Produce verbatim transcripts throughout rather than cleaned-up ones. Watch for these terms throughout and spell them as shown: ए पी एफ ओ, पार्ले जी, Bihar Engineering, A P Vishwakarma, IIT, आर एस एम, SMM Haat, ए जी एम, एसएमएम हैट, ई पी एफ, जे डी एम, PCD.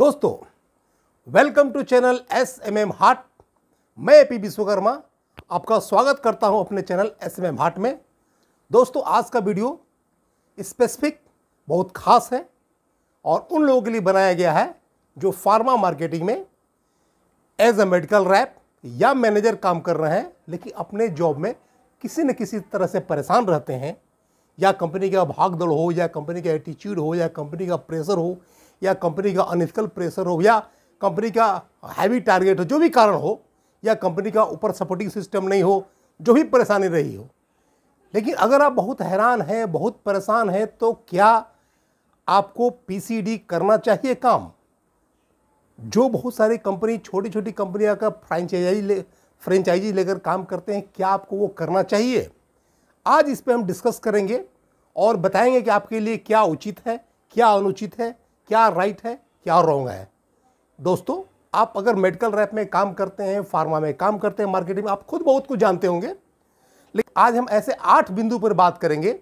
दोस्तों welcome to channel S M M हाट। मैं ए पी विश्वकर्मा आपका स्वागत करता हूं अपने चैनल एस एम एम हाट में। दोस्तों आज का वीडियो स्पेसिफिक बहुत खास है और उन लोगों के लिए बनाया गया है जो फार्मा मार्केटिंग में एज अ मेडिकल रैप या मैनेजर काम कर रहे हैं, लेकिन अपने जॉब में किसी न किसी तरह से परेशान रहते हैं, या कंपनी का भागदौड़ हो, या कंपनी का एटीट्यूड हो, या कंपनी का प्रेशर हो, या कंपनी का अनइथिकल प्रेशर हो, या कंपनी का हैवी टारगेट हो, जो भी कारण हो, या कंपनी का ऊपर सपोर्टिंग सिस्टम नहीं हो, जो भी परेशानी रही हो। लेकिन अगर आप बहुत हैरान हैं, बहुत परेशान हैं, तो क्या आपको पी सी डी करना चाहिए काम? जो बहुत सारी कंपनी, छोटी छोटी कंपनियां का फ्रेंचाइजी ले फ्रेंचाइजी लेकर काम करते हैं, क्या आपको वो करना चाहिए? आज इस पर हम डिस्कस करेंगे और बताएंगे कि आपके लिए क्या उचित है, क्या अनुचित है, क्या राइट है, क्या रॉन्ग है। दोस्तों आप अगर मेडिकल रैप में काम करते हैं, फार्मा में काम करते हैं, मार्केटिंग में, आप खुद बहुत कुछ जानते होंगे, लेकिन आज हम ऐसे आठ बिंदु पर बात करेंगे,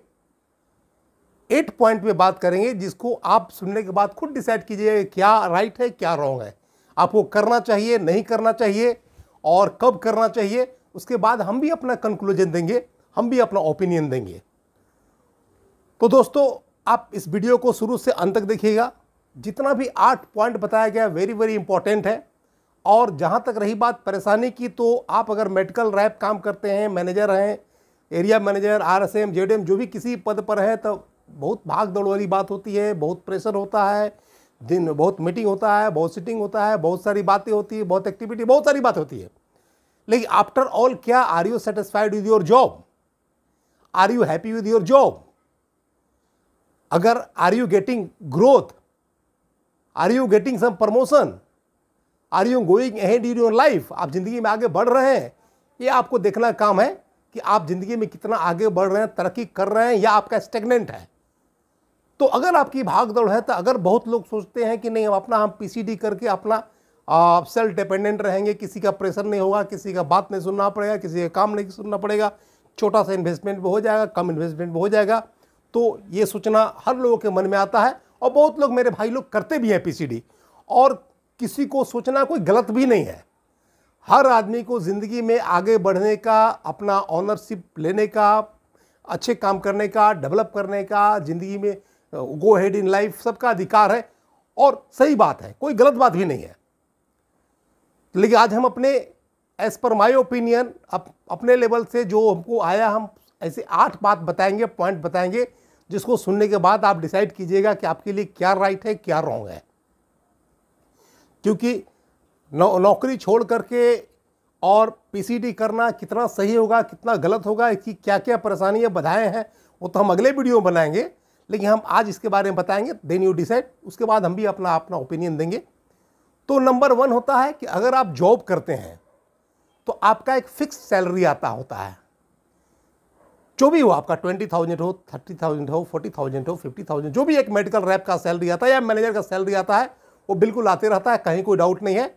एट पॉइंट पे बात करेंगे, जिसको आप सुनने के बाद खुद डिसाइड कीजिए क्या राइट है, क्या रॉन्ग है, आपको करना चाहिए, नहीं करना चाहिए और कब करना चाहिए। उसके बाद हम भी अपना कंक्लूजन देंगे, हम भी अपना ओपिनियन देंगे। तो दोस्तों आप इस वीडियो को शुरू से अंत तक देखिएगा। जितना भी आठ पॉइंट बताया गया वेरी वेरी इंपॉर्टेंट है। और जहाँ तक रही बात परेशानी की, तो आप अगर मेडिकल रैप काम करते हैं, मैनेजर हैं, area manager, आर एस एम, जे डी एम, जो भी किसी पद पर हैं, तब बहुत भाग दौड़ वाली बात होती है, बहुत प्रेशर होता है, दिन बहुत मीटिंग होता है, बहुत सिटिंग होता है, बहुत सारी बातें होती है, बहुत एक्टिविटी, बहुत सारी बात होती है। लेकिन आफ्टर ऑल क्या are you satisfied with your job? Are you happy with your job? अगर are you getting growth, are you getting some promotion, are you going ahead in your life, आप ज़िंदगी में आगे बढ़ रहे हैं, ये आपको देखना काम है कि आप ज़िंदगी में कितना आगे बढ़ रहे हैं, तरक्की कर रहे हैं, या आपका स्टेगनेंट है। तो अगर आपकी भाग दौड़ है, तो अगर बहुत लोग सोचते हैं कि नहीं, हम अपना हम पी सी डी करके अपना सेल्फ डिपेंडेंट रहेंगे, किसी का प्रेशर नहीं होगा, किसी का बात नहीं सुनना पड़ेगा, किसी का काम नहीं सुनना पड़ेगा, छोटा सा इन्वेस्टमेंट भी हो जाएगा, कम इन्वेस्टमेंट भी हो जाएगा, तो ये सोचना हर लोगों के मन में आता है। और बहुत लोग, मेरे भाई लोग, करते भी हैं पी सी डी, और किसी को सोचना कोई गलत भी नहीं है। हर आदमी को ज़िंदगी में आगे बढ़ने का, अपना ऑनरशिप लेने का, अच्छे काम करने का, डेवलप करने का, ज़िंदगी में गो हेड इन लाइफ, सबका अधिकार है और सही बात है, कोई गलत बात भी नहीं है। लेकिन आज हम अपने, एज पर माई ओपिनियन, अप, अपने लेवल से जो हमको आया, हम ऐसे आठ बात बताएंगे, पॉइंट बताएंगे, जिसको सुनने के बाद आप डिसाइड कीजिएगा कि आपके लिए क्या राइट है, क्या रॉन्ग है। क्योंकि नौ, नौकरी छोड़ करके और पी सी डी करना कितना सही होगा, कितना गलत होगा, इसकी क्या क्या परेशानियां, बाधाएं हैं, वो तो हम अगले वीडियो में बनाएंगे, लेकिन हम आज इसके बारे में बताएंगे। देन यू डिसाइड, उसके बाद हम भी अपना अपना ओपिनियन देंगे। तो नंबर वन होता है कि अगर आप जॉब करते हैं तो आपका एक फिक्स सैलरी आता होता है, जो भी हो आपका, ट्वेंटी थाउजेंड हो, थर्टी थाउजेंड हो, फोर्टी थाउजेंड हो, फिफ्टी थाउजेंड, जो भी एक मेडिकल रैप का सैलरी आता है या मैनेजर का सैलरी आता है, वो बिल्कुल आते रहता है, कहीं कोई डाउट नहीं है।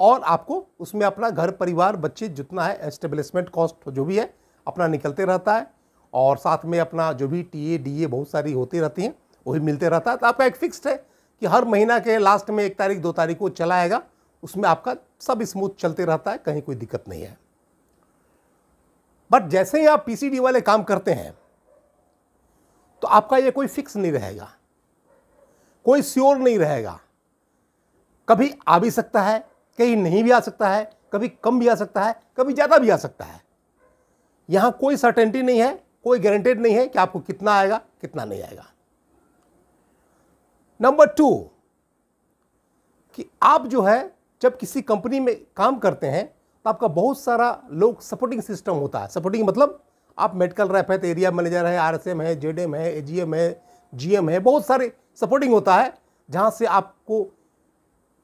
और आपको उसमें अपना घर परिवार, बच्चे, जितना है एस्टेब्लिशमेंट कॉस्ट जो भी है अपना निकलते रहता है, और साथ में अपना जो भी टी ए डी ए बहुत सारी होती रहती हैं, वही मिलते रहता है। तो आपका एक फिक्स्ड है कि हर महीना के लास्ट में एक तारीख दो तारीख को चला आएगा, उसमें आपका सब स्मूथ चलते रहता है, कहीं कोई दिक्कत नहीं है। बट जैसे ही आप पी सी डी वाले काम करते हैं तो आपका ये कोई फिक्स नहीं रहेगा, कोई श्योर नहीं रहेगा, कभी आ भी सकता है, कहीं नहीं भी आ सकता है, कभी कम भी आ सकता है, कभी ज़्यादा भी आ सकता है। यहाँ कोई सर्टेनिटी नहीं है, कोई गारंटेड नहीं है कि आपको कितना आएगा, कितना नहीं आएगा। नंबर टू कि आप जो है जब किसी कंपनी में काम करते हैं तो आपका बहुत सारा लोग सपोर्टिंग सिस्टम होता है। सपोर्टिंग मतलब आप मेडिकल रैप है तो एरिया मैनेजर है, आर एस एम है, जे डी एम है, ए जी एम है, जी एम है, बहुत सारे सपोर्टिंग होता है, जहाँ से आपको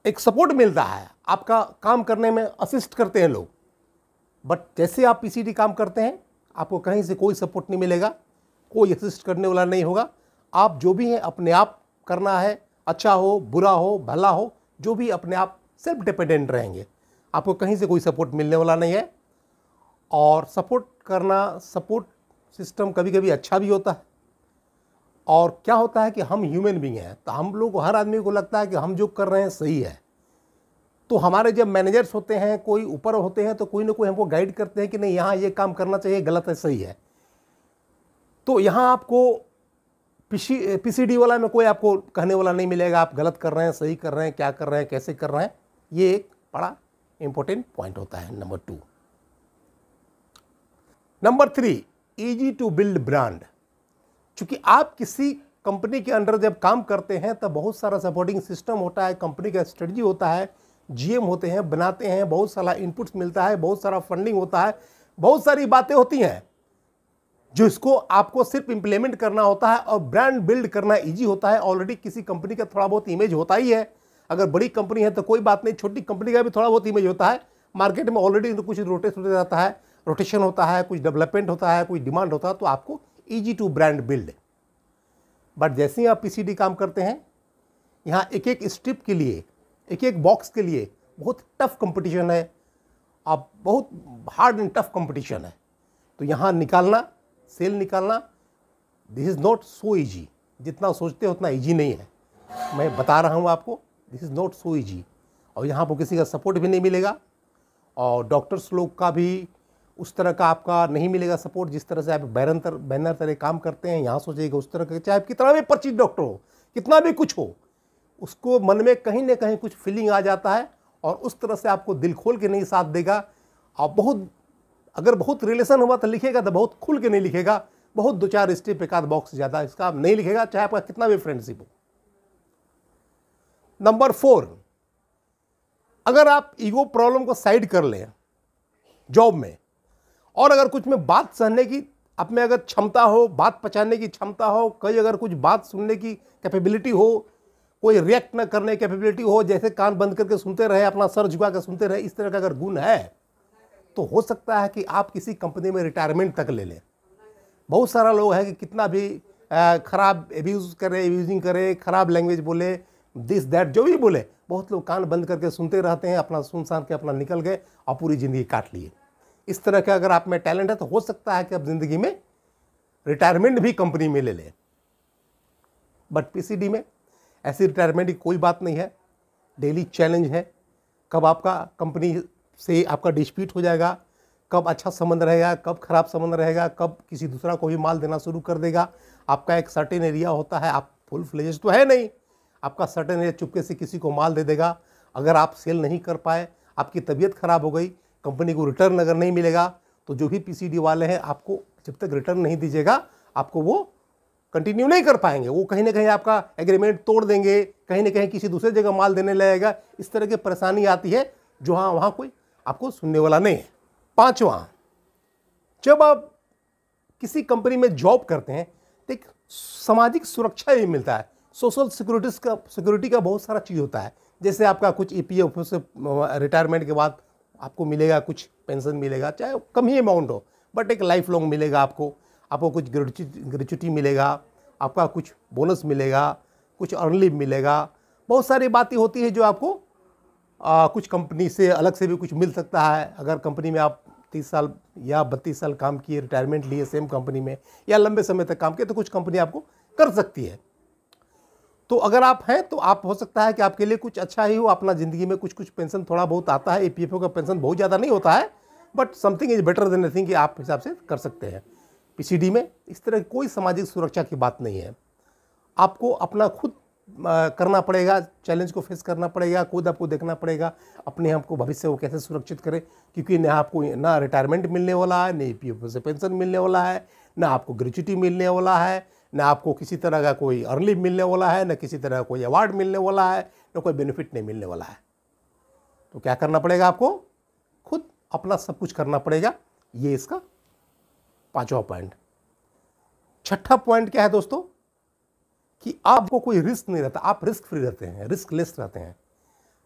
एक सपोर्ट मिलता है, आपका काम करने में असिस्ट करते हैं लोग। बट जैसे आप पी सी डी काम करते हैं आपको कहीं से कोई सपोर्ट नहीं मिलेगा, कोई असिस्ट करने वाला नहीं होगा। आप जो भी हैं अपने आप करना है, अच्छा हो, बुरा हो, भला हो, जो भी, अपने आप सेल्फ डिपेंडेंट रहेंगे, आपको कहीं से कोई सपोर्ट मिलने वाला नहीं है। और सपोर्ट करना, सपोर्ट सिस्टम कभी कभी अच्छा भी होता है और क्या होता है कि हम ह्यूमन बीइंग हैं, तो हम लोग हर आदमी को लगता है कि हम जो कर रहे हैं सही है। तो हमारे जब मैनेजर्स होते हैं, कोई ऊपर होते हैं, तो कोई ना कोई हमको गाइड करते हैं कि नहीं यहाँ ये काम करना चाहिए, गलत है सही है। तो यहाँ आपको पीसी पीसीडी वाला में कोई आपको कहने वाला नहीं मिलेगा, आप गलत कर रहे हैं सही कर रहे हैं, क्या कर रहे हैं कैसे कर रहे हैं। ये एक बड़ा इंपॉर्टेंट पॉइंट होता है number two. Number three, easy to build brand. चूँकि आप किसी कंपनी के अंडर जब काम करते हैं तब बहुत सारा सपोर्टिंग सिस्टम होता है, कंपनी का स्ट्रेटजी होता है, जीएम होते हैं, बनाते हैं, बहुत सारा इनपुट्स मिलता है, बहुत सारा फंडिंग होता है, बहुत सारी बातें होती हैं जो इसको आपको सिर्फ इम्प्लीमेंट करना होता है। और ब्रांड बिल्ड करना इजी होता है, ऑलरेडी किसी कंपनी का थोड़ा बहुत इमेज होता ही है। अगर बड़ी कंपनी है तो कोई बात नहीं, छोटी कंपनी का भी थोड़ा बहुत इमेज होता है, मार्केट में ऑलरेडी कुछ रोटेट होते रहता है, रोटेशन होता है, कुछ डेवलपमेंट होता है, कुछ डिमांड होता है, तो आपको easy to brand build. But जैसे ही आप पीसीडी काम करते हैं, यहाँ एक एक स्टेप के लिए, एक एक बॉक्स के लिए बहुत टफ कंपटीशन है, आप बहुत हार्ड एंड टफ कंपटीशन है। तो यहाँ निकालना, सेल निकालना, this is not so easy. जितना सोचते हो उतना इजी नहीं है, मैं बता रहा हूँ आपको, this is not so easy. और यहाँ आपको किसी का सपोर्ट भी नहीं मिलेगा, और डॉक्टर्स लोग का भी उस तरह का आपका नहीं मिलेगा सपोर्ट, जिस तरह से आप बैरंतर बैनर तरह काम करते हैं। यहाँ सोचिएगा उस तरह का, चाहे आप कितना भी परिचित डॉक्टर हो, कितना भी कुछ हो, उसको मन में कहीं ना कहीं कुछ फीलिंग आ जाता है और उस तरह से आपको दिल खोल के नहीं साथ देगा। आप बहुत, अगर बहुत रिलेशन हुआ तो लिखेगा, तो बहुत खुल के नहीं लिखेगा, बहुत दो चार स्टेप एक आध बॉक्स ज़्यादा इसका आप नहीं लिखेगा, चाहे आपका कितना भी फ्रेंडशिप हो। नंबर फोर, अगर आप ईगो प्रॉब्लम को साइड कर लें जॉब में, और अगर कुछ में बात सहने की आप में अगर क्षमता हो, बात पचाने की क्षमता हो, कहीं अगर कुछ बात सुनने की कैपेबिलिटी हो, कोई रिएक्ट ना करने की कैपेबिलिटी हो, जैसे कान बंद करके सुनते रहे, अपना सर झुका कर सुनते रहे, इस तरह का अगर गुण है तो हो सकता है कि आप किसी कंपनी में रिटायरमेंट तक ले लें। बहुत सारा लोग हैं कि कितना भी खराब एब्यूज़ करे, एब्यूजिंग करे, खराब लैंग्वेज बोले, दिस दैट जो भी बोले, बहुत लोग कान बंद करके सुनते रहते हैं, अपना सुन सान के अपना निकल गए और पूरी ज़िंदगी काट लिए। इस तरह का अगर आप में टैलेंट है तो हो सकता है कि आप ज़िंदगी में रिटायरमेंट भी कंपनी में ले लें। बट पीसीडी में ऐसी रिटायरमेंट की कोई बात नहीं है, डेली चैलेंज है। कब आपका कंपनी से आपका डिस्प्यूट हो जाएगा, कब अच्छा संबंध रहेगा, कब खराब संबंध रहेगा, कब किसी दूसरा को भी माल देना शुरू कर देगा। आपका एक सर्टेन एरिया होता है, आप फुल फ्लेज तो है नहीं, आपका सर्टेन एरिया चुपके से किसी को माल दे देगा। अगर आप सेल नहीं कर पाए, आपकी तबीयत खराब हो गई, कंपनी को रिटर्न अगर नहीं मिलेगा, तो जो भी पीसीडी वाले हैं आपको जब तक रिटर्न नहीं दीजिएगा आपको वो कंटिन्यू नहीं कर पाएंगे। वो कहीं ना कहीं आपका एग्रीमेंट तोड़ देंगे, कहीं ना कहीं किसी दूसरे जगह माल देने लगेगा। इस तरह की परेशानी आती है जो हाँ वहाँ कोई आपको सुनने वाला नहीं है। पांचवा, जब आप किसी कंपनी में जॉब करते हैं तो एक सामाजिक सुरक्षा भी मिलता है, सोशल सिक्योरिटीज का सिक्योरिटी का बहुत सारा चीज़ होता है। जैसे आपका कुछ ई पी एफ से रिटायरमेंट के बाद आपको मिलेगा, कुछ पेंशन मिलेगा, चाहे कम ही अमाउंट हो, बट एक लाइफ लॉन्ग मिलेगा आपको। आपको कुछ ग्रेचुटी मिलेगा, आपका कुछ बोनस मिलेगा, कुछ अर्नली मिलेगा, बहुत सारी बातें होती है जो आपको आ, कुछ कंपनी से अलग से भी कुछ मिल सकता है। अगर कंपनी में आप तीस साल या बत्तीस साल काम किए, रिटायरमेंट लिए सेम कंपनी में, या लंबे समय तक काम किए, तो कुछ कंपनी आपको कर सकती है। तो अगर आप हैं तो आप हो सकता है कि आपके लिए कुछ अच्छा ही हो। अपना ज़िंदगी में कुछ कुछ पेंशन थोड़ा बहुत आता है, ए पी एफ ओ का पेंशन बहुत ज़्यादा नहीं होता है, but something is better than nothing, कि आप हिसाब से कर सकते हैं। पी सी डी में इस तरह की कोई सामाजिक सुरक्षा की बात नहीं है, आपको अपना खुद करना पड़ेगा, चैलेंज को फेस करना पड़ेगा, खुद आपको देखना पड़ेगा अपने आपको भविष्य को कैसे सुरक्षित करें, क्योंकि ना आपको ना रिटायरमेंट मिलने वाला है, ना ई पी एफ से पेंशन मिलने वाला है, ना आपको ग्रेचुटी मिलने वाला है, ना आपको किसी तरह का कोई अर्ली मिलने वाला है, ना किसी तरह का कोई अवार्ड मिलने वाला है, ना कोई बेनिफिट नहीं मिलने वाला है। तो क्या करना पड़ेगा, आपको खुद अपना सब कुछ करना पड़ेगा। ये इसका पाँचवा पॉइंट। छठा पॉइंट क्या है दोस्तों, कि आपको कोई रिस्क नहीं रहता, आप रिस्क फ्री रहते हैं, रिस्क लेस रहते हैं।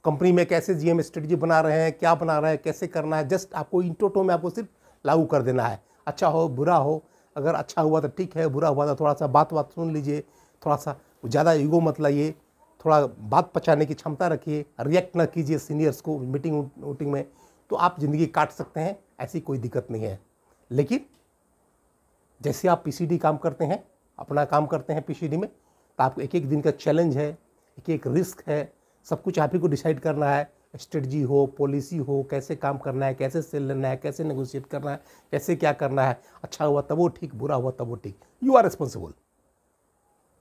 कंपनी में कैसे जीएम स्ट्रेटजी बना रहे हैं, क्या बना रहे हैं, कैसे करना है, जस्ट आपको इन टोटो में आपको सिर्फ लागू कर देना है। अच्छा हो बुरा हो, अगर अच्छा हुआ तो ठीक है, बुरा हुआ तो थोड़ा सा बात बात सुन लीजिए, थोड़ा सा ज़्यादा ईगो मत लाइए, थोड़ा बात पचाने की क्षमता रखिए, रिएक्ट ना कीजिए सीनियर्स को मीटिंग वोटिंग में, तो आप ज़िंदगी काट सकते हैं, ऐसी कोई दिक्कत नहीं है। लेकिन जैसे आप पीसीडी काम करते हैं अपना काम करते हैं पीसीडी में, तो आपको एक एक दिन का चैलेंज है, एक एक रिस्क है, सब कुछ आप ही को डिसाइड करना है। स्ट्रेटजी हो, पॉलिसी हो, कैसे काम करना है, कैसे सेल लेना है, कैसे नेगोशिएट करना है, कैसे क्या करना है, अच्छा हुआ तब वो ठीक, बुरा हुआ तब वो ठीक। You are responsible.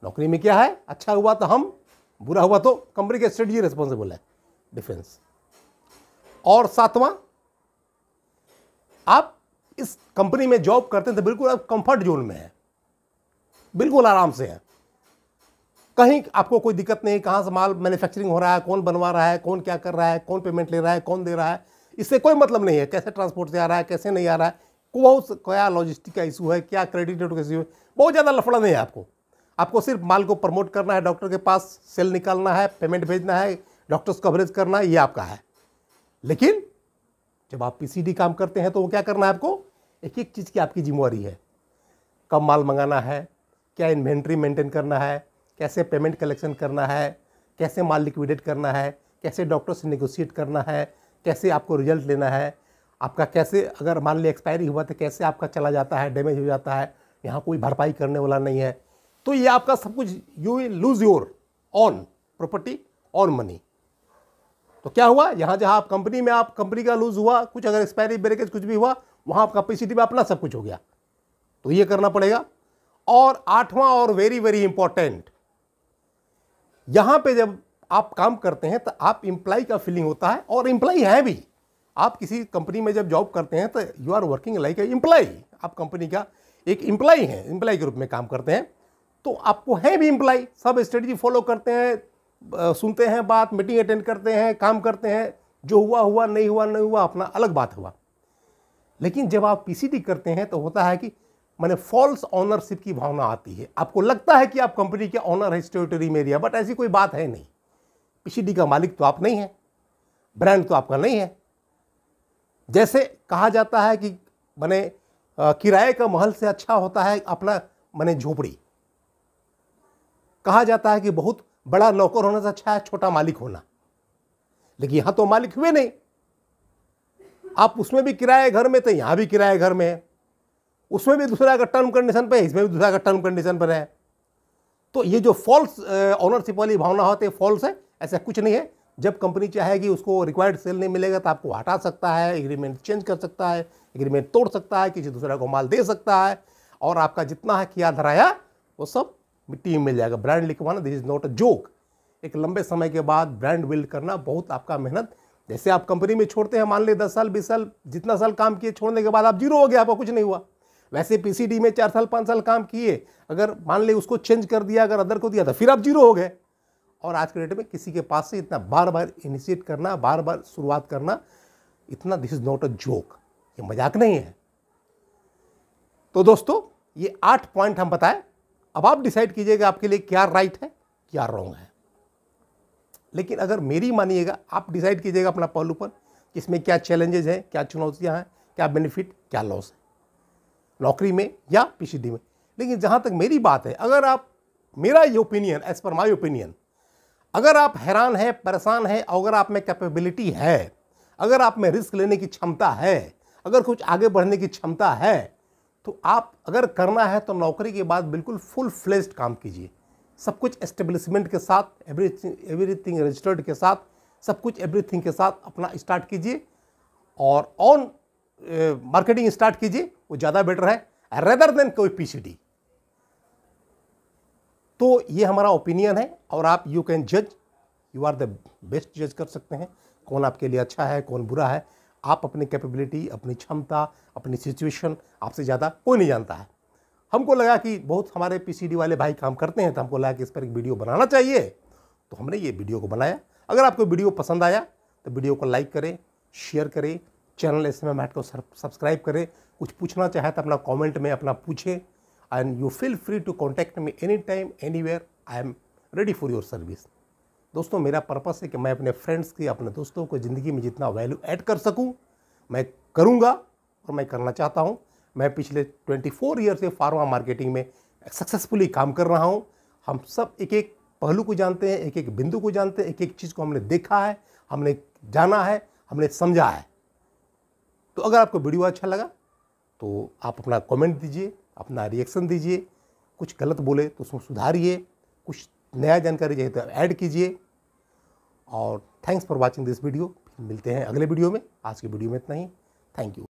नौकरी में क्या है, अच्छा हुआ तो हम, बुरा हुआ तो कंपनी की स्ट्रेटजी रिस्पॉन्सिबल है, डिफरेंस। और सातवां, आप इस कंपनी में जॉब करते हैं तो बिल्कुल आप कंफर्ट जोन में हैं, बिल्कुल आराम से हैं, कहीं आपको कोई दिक्कत नहीं, कहाँ से माल मैन्युफैक्चरिंग हो रहा है, कौन बनवा रहा है, कौन क्या कर रहा है, कौन पेमेंट ले रहा है, कौन दे रहा है, इससे कोई मतलब नहीं है, कैसे ट्रांसपोर्ट से आ रहा है, कैसे नहीं आ रहा है, कौन क्या लॉजिस्टिक का इशू है, क्या क्रेडिट रेट का इशू है, बहुत ज़्यादा लफड़ा नहीं है आपको। आपको सिर्फ माल को प्रमोट करना है, डॉक्टर के पास सेल निकालना है, पेमेंट भेजना है, डॉक्टर्स कवरेज करना है, ये आपका है। लेकिन जब आप पीसीडी काम करते हैं तो वो क्या करना है, आपको एक एक चीज़ की आपकी जिम्मेवारी है। कब माल मंगाना है, क्या इन्वेंट्री मेंटेन करना है, कैसे पेमेंट कलेक्शन करना है, कैसे माल लिक्विडेट करना है, कैसे डॉक्टर से नेगोशिएट करना है, कैसे आपको रिजल्ट लेना है, आपका कैसे अगर मान ली एक्सपायरी हुआ तो कैसे आपका चला जाता है, डैमेज हो जाता है, यहाँ कोई भरपाई करने वाला नहीं है। तो ये आपका सब कुछ, you will lose your own property और मनी। तो क्या हुआ, यहाँ जहाँ आप कंपनी में, आप कंपनी का लूज हुआ कुछ, अगर एक्सपायरी ब्रेकेज कुछ भी हुआ, वहाँ आपका पीसीडी में अपना सब कुछ हो गया। तो ये करना पड़ेगा। और आठवां और वेरी वेरी इंपॉर्टेंट, यहाँ पे जब आप काम करते हैं तो आप एम्प्लाई का फीलिंग होता है, और एम्प्लाई है भी। आप किसी कंपनी में जब जॉब करते हैं तो you are working like a employee, आप कंपनी का एक एम्प्लाई हैं, एम्प्लाई के रूप में काम करते हैं, तो आपको है भी एम्प्लाई। सब स्ट्रेटजी फॉलो करते हैं, सुनते हैं बात, मीटिंग अटेंड करते हैं, काम करते हैं, जो हुआ हुआ, नहीं हुआ नहीं हुआ, अपना अलग बात हुआ। लेकिन जब आप पीसीडी करते हैं तो होता है कि माने फॉल्स ऑनरशिप की भावना आती है। आपको लगता है कि आप कंपनी के ऑनर है, स्टेटरी मेरिया, बट ऐसी कोई बात है नहीं। पीसीडी का मालिक तो आप नहीं है, ब्रांड तो आपका नहीं है। जैसे कहा जाता है कि माने किराए का महल से अच्छा होता है अपना माने झोपड़ी। कहा जाता है कि बहुत बड़ा नौकर होना से अच्छा है छोटा मालिक होना, लेकिन यहाँ तो मालिक हुए नहीं। आप उसमें भी किराए घर में थे, यहाँ भी किराए घर में है, उसमें भी दूसरा का टर्म कंडीशन पर है, इसमें भी दूसरा का टर्म कंडीशन पर है। तो ये जो फॉल्स ऑनरशिप वाली भावना होती है, फॉल्स है, ऐसा कुछ नहीं है। जब कंपनी चाहेगी उसको रिक्वायर्ड सेल नहीं मिलेगा तो आपको हटा सकता है, एग्रीमेंट चेंज कर सकता है, एग्रीमेंट तोड़ सकता है, किसी दूसरा को माल दे सकता है, और आपका जितना है किया धराया वो सब मिट्टी में मिल जाएगा। ब्रांड लिखवाना, this is not a joke. एक लंबे समय के बाद ब्रांड बिल्ड करना बहुत आपका मेहनत, जैसे आप कंपनी में छोड़ते हैं मान ले दस साल बीस साल जितना साल काम किए, छोड़ने के बाद आप जीरो हो गया, आपको कुछ नहीं हुआ। वैसे पीसीडी में चार साल पाँच साल काम किए, अगर मान ले उसको चेंज कर दिया, अगर अदर को दिया तो फिर आप जीरो हो गए। और आज के डेट में किसी के पास से इतना बार बार इनिशिएट करना, बार बार शुरुआत करना, इतना, this is not a joke, ये मजाक नहीं है। तो दोस्तों ये आठ पॉइंट हम बताए। अब आप डिसाइड कीजिएगा आपके लिए क्या राइट है, क्या रॉन्ग है। लेकिन अगर मेरी मानिएगा, आप डिसाइड कीजिएगा अपना पहलू पर कि इसमें क्या चैलेंजेस हैं, क्या चुनौतियां हैं, क्या बेनिफिट, क्या लॉस है, नौकरी में या पीसीडी में। लेकिन जहां तक मेरी बात है, अगर आप, मेरा ये opinion, as per my opinion, अगर आप हैरान हैं, परेशान हैं, अगर आप में कैपेबिलिटी है, अगर आप में रिस्क लेने की क्षमता है, अगर कुछ आगे बढ़ने की क्षमता है, तो आप अगर करना है तो नौकरी के बाद बिल्कुल फुल फ्लेज्ड काम कीजिए, सब कुछ एस्टेब्लिशमेंट के साथ, एवरीथिंग एवरीथिंग रजिस्टर्ड के साथ, सब कुछ एवरीथिंग के साथ अपना स्टार्ट कीजिए, और ऑन मार्केटिंग स्टार्ट कीजिए, वो ज़्यादा बेटर है रेदर देन कोई पीसीडी। तो ये हमारा ओपिनियन है, और आप यू कैन जज, यू आर द बेस्ट जज कर सकते हैं कौन आपके लिए अच्छा है, कौन बुरा है। आप अपनी कैपेबिलिटी, अपनी क्षमता, अपनी सिचुएशन, आपसे ज़्यादा कोई नहीं जानता है। हमको लगा कि बहुत हमारे पीसीडी वाले भाई काम करते हैं, तो हमको लगा कि इस पर एक वीडियो बनाना चाहिए, तो हमने ये वीडियो को बनाया। अगर आपको वीडियो पसंद आया तो वीडियो को लाइक करें, शेयर करें, चैनल एसएमएम हैट को सब्सक्राइब करें। कुछ पूछना चाहे तो अपना कॉमेंट में अपना पूछें, and you feel free to contact me any time anywhere, I am ready for your service. दोस्तों मेरा पर्पस है कि मैं अपने फ्रेंड्स की, अपने दोस्तों को ज़िंदगी में जितना वैल्यू ऐड कर सकूं, मैं करूंगा और मैं करना चाहता हूं। मैं पिछले चौबीस ईयर से फार्मा मार्केटिंग में सक्सेसफुली काम कर रहा हूं। हम सब एक एक पहलू को जानते हैं, एक एक बिंदु को जानते हैं, एक एक चीज़ को हमने देखा है, हमने जाना है, हमने समझा है। तो अगर आपको वीडियो अच्छा लगा तो आप अपना कॉमेंट दीजिए, अपना रिएक्शन दीजिए, कुछ गलत बोले तो उसको सुधारिए, कुछ नया जानकारी चाहिए तो ऐड कीजिए। और thanks for watching this video. मिलते हैं अगले वीडियो में। आज के वीडियो में इतना ही। Thank you.